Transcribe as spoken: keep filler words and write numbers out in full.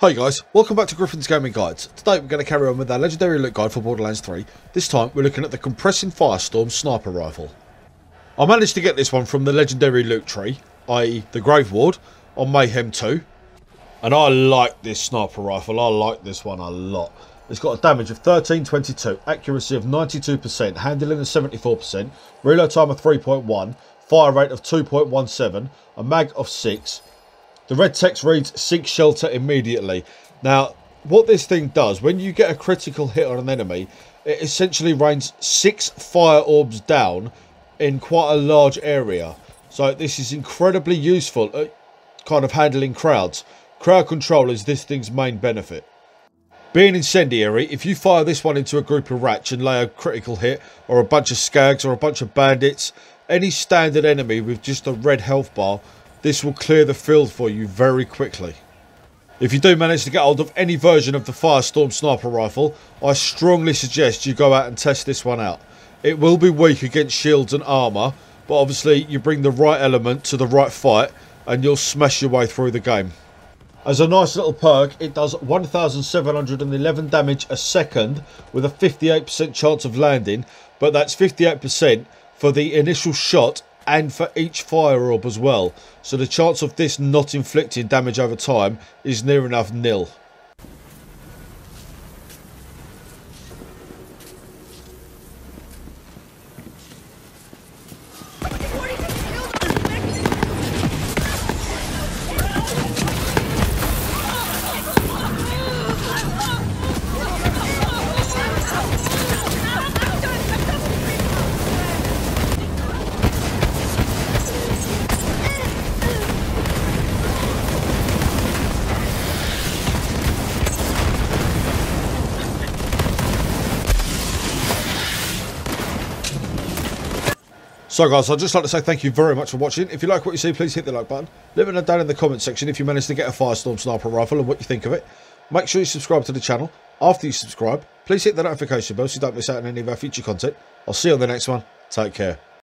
Hi guys, welcome back to Griffin's Gaming Guides. Today we're going to carry on with our legendary loot guide for Borderlands three. This time we're looking at the Compressing Firestorm sniper rifle. I managed to get this one from the legendary loot tree, that is the Grave Ward, on Mayhem two. And I like this sniper rifle, I like this one a lot. It's got a damage of thirteen twenty-two, accuracy of ninety-two percent, handling of seventy-four percent, reload time of three point one, fire rate of two point one seven, a mag of six. The red text reads, "Seek shelter immediately." Now, what this thing does, when you get a critical hit on an enemy, it essentially rains six fire orbs down in quite a large area. So this is incredibly useful at kind of handling crowds. Crowd control is this thing's main benefit. Being incendiary, if you fire this one into a group of rats and lay a critical hit, or a bunch of skags, or a bunch of bandits, any standard enemy with just a red health bar, this will clear the field for you very quickly. If you do manage to get hold of any version of the Firestorm sniper rifle, I strongly suggest you go out and test this one out. It will be weak against shields and armour, but obviously you bring the right element to the right fight and you'll smash your way through the game. As a nice little perk, it does one thousand seven hundred eleven damage a second with a fifty-eight percent chance of landing, but that's fifty-eight percent for the initial shot and for each fire orb as well, so the chance of this not inflicting damage over time is near enough nil. So guys, I'd just like to say thank you very much for watching. If you like what you see, please hit the like button. Let me know down in the comment section if you managed to get a Firestorm sniper rifle and what you think of it. Make sure you subscribe to the channel. After you subscribe, please hit the notification bell so you don't miss out on any of our future content. I'll see you on the next one. Take care.